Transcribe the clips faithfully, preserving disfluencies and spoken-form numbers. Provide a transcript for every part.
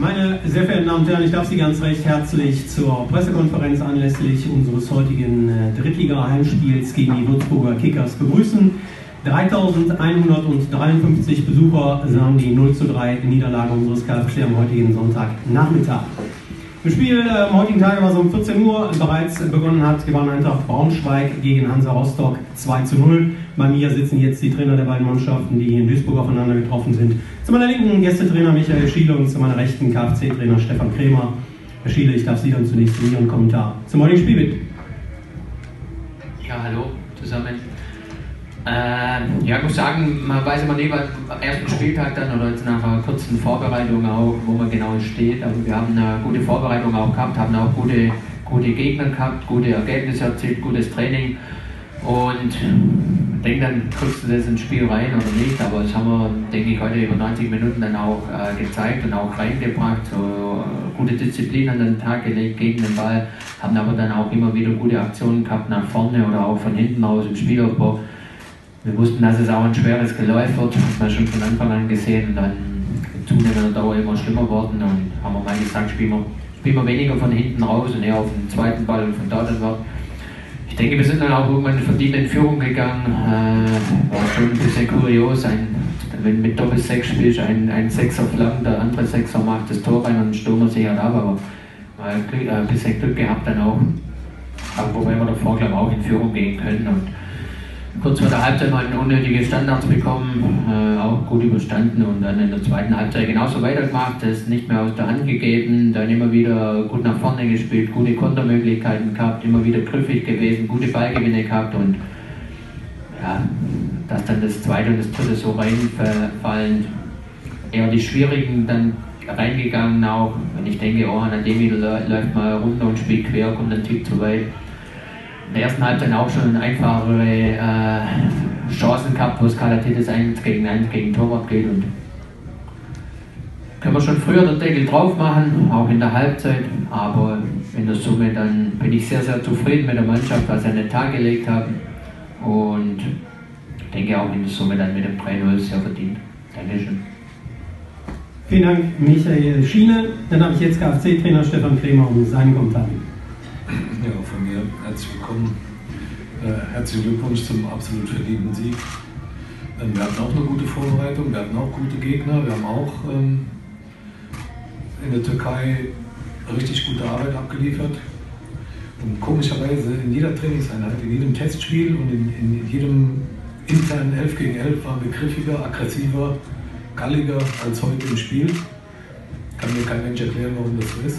Meine sehr verehrten Damen und Herren, ich darf Sie ganz recht herzlich zur Pressekonferenz anlässlich unseres heutigen Drittliga-Heimspiels gegen die Würzburger Kickers begrüßen. dreitausendeinhundertdreiundfünfzig Besucher sahen die null zu drei Niederlage unseres K F C am heutigen Sonntagnachmittag. Das Spiel äh, am heutigen Tage, was um vierzehn Uhr bereits begonnen hat, gewann Eintracht Braunschweig gegen Hansa Rostock zwei zu null. Bei mir sitzen jetzt die Trainer der beiden Mannschaften, die in Duisburg aufeinander getroffen sind. Zu meiner linken Gästetrainer Michael Schiele und zu meiner rechten K F C-Trainer Stefan Krämer. Herr Schiele, ich darf Sie dann zunächst in Ihren Kommentar zum heutigen Spiel bitten. Ja, hallo zusammen. Ähm, ja, ich muss sagen, man weiß immer nie, was am ersten Spieltag dann oder jetzt nach einer kurzen Vorbereitung auch, wo man genau steht. Aber wir haben eine gute Vorbereitung auch gehabt, haben auch gute, gute Gegner gehabt, gute Ergebnisse erzielt, gutes Training. Und ich denke, dann kriegst du das ins Spiel rein oder nicht. Aber das haben wir, denke ich, heute über neunzig Minuten dann auch äh, gezeigt und auch reingebracht. So gute Disziplin an den Tag gelegt gegen den Ball, haben aber dann auch immer wieder gute Aktionen gehabt nach vorne oder auch von hinten aus im Spielaufbau. Wir wussten, dass es auch ein schweres Geläuf wird, das hat man schon von Anfang an gesehen, und dann zunehmend Dauer immer schlimmer worden, und haben wir mal gesagt, spielen wir, spielen wir weniger von hinten raus und eher auf den zweiten Ball und von da dann war. Ich denke, wir sind dann auch irgendwann verdient in Führung gegangen, äh, war schon ein bisschen kurios, ein, wenn mit Doppel-Sechs spielst, ein, ein Sechser flankt, der andere Sechser macht das Tor rein und ein Stürmer sich halt ab, aber äh, ein bisschen Glück gehabt dann auch, aber wobei wir davor, glaube ich, auch in Führung gehen können. Und kurz vor der Halbzeit mal unnötige Standards bekommen, äh, auch gut überstanden und dann in der zweiten Halbzeit genauso weitergemacht, das nicht mehr aus der Hand gegeben, dann immer wieder gut nach vorne gespielt, gute Kontermöglichkeiten gehabt, immer wieder griffig gewesen, gute Ballgewinne gehabt, und ja, dass dann das zweite und das dritte so reinfallen, eher die schwierigen dann reingegangen auch, wenn ich denke, oh, an dem wieder läuft mal runter und spielt quer, kommt ein Typ zu weit. In der ersten Halbzeit auch schon einfachere äh, Chancen gehabt, wo es Kalatidis eins gegen eins gegen Torwart geht, und können wir schon früher den Deckel drauf machen, auch in der Halbzeit, aber in der Summe dann bin ich sehr, sehr zufrieden mit der Mannschaft, was sie an den Tag gelegt haben, und denke auch in der Summe dann mit dem drei null sehr verdient. Dankeschön. Vielen Dank, Michael Schiele. Dann habe ich jetzt K F C-Trainer Stefan Krämer und seinen Kommentar. Ja, von mir herzlich willkommen. Äh, herzlichen Glückwunsch zum absolut verdienten Sieg. Ähm, wir hatten auch eine gute Vorbereitung, wir hatten auch gute Gegner, wir haben auch ähm, in der Türkei richtig gute Arbeit abgeliefert. Und komischerweise in jeder Trainingseinheit, in jedem Testspiel und in, in jedem internen elf gegen elf waren wir griffiger, aggressiver, galliger als heute im Spiel. Kann mir kein Mensch erklären, warum das so ist.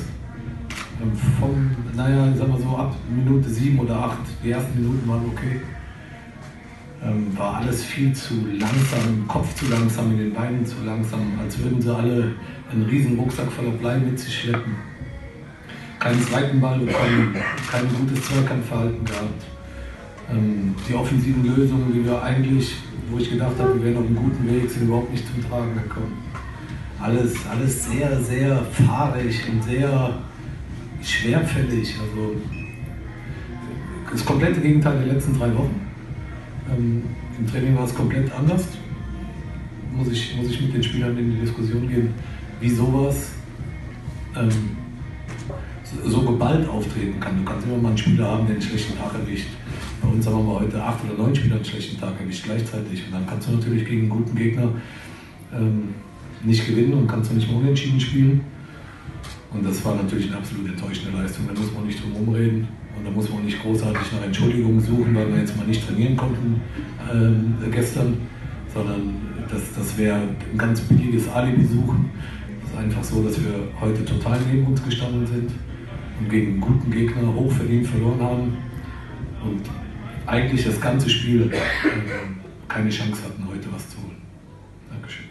Von, naja, sagen wir so, ab Minute sieben oder acht, die ersten Minuten waren okay. Ähm, war alles viel zu langsam, Kopf zu langsam, in den Beinen zu langsam, als würden sie alle einen riesen Rucksack voller Blei mit sich schleppen. Keinen zweiten Ball bekommen, kein gutes Zweikampfverhalten gehabt. Ähm, die offensiven Lösungen, die wir eigentlich, wo ich gedacht habe, wir wären auf einem guten Weg, sind überhaupt nicht zum Tragen gekommen. Alles, alles sehr, sehr fahrig und sehr schwerfällig, also das komplette Gegenteil der letzten drei Wochen. Ähm, Im Training war es komplett anders. Muss ich, muss ich mit den Spielern in die Diskussion gehen, wie sowas ähm, so geballt auftreten kann. Du kannst immer mal einen Spieler haben, der einen schlechten Tag erwischt. Bei uns haben wir heute acht oder neun Spieler einen schlechten Tag erwischt gleichzeitig. Und dann kannst du natürlich gegen einen guten Gegner ähm, nicht gewinnen und kannst du nicht mal unentschieden spielen. Und das war natürlich eine absolut enttäuschende Leistung, da muss man nicht drum rumreden und da muss man nicht großartig nach Entschuldigungen suchen, weil wir jetzt mal nicht trainieren konnten äh, gestern, sondern das, das wäre ein ganz billiges Alibi suchen. Es ist einfach so, dass wir heute total neben uns gestanden sind und gegen einen guten Gegner hochverdient verloren haben und eigentlich das ganze Spiel äh, keine Chance hatten, heute was zu holen. Dankeschön.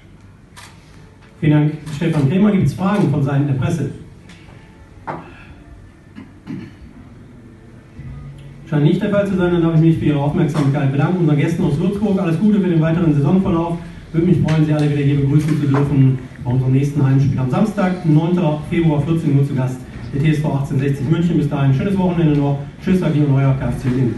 Vielen Dank, Stefan Krämer. Gibt es Fragen von Seiten der Presse? Scheint nicht der Fall zu sein, dann darf ich mich für Ihre Aufmerksamkeit bedanken. Unseren Gästen aus Würzburg alles Gute für den weiteren Saisonverlauf. Würde mich freuen, Sie alle wieder hier begrüßen zu dürfen bei unserem nächsten Heimspiel am Samstag, neunten Februar, vierzehn Uhr zu Gast, der T S V achtzehnhundertsechzig München. Bis dahin, schönes Wochenende noch. Tschüss, sag ich und euer K F C Uerdingen.